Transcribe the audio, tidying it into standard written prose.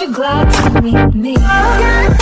Aren't you glad to meet me?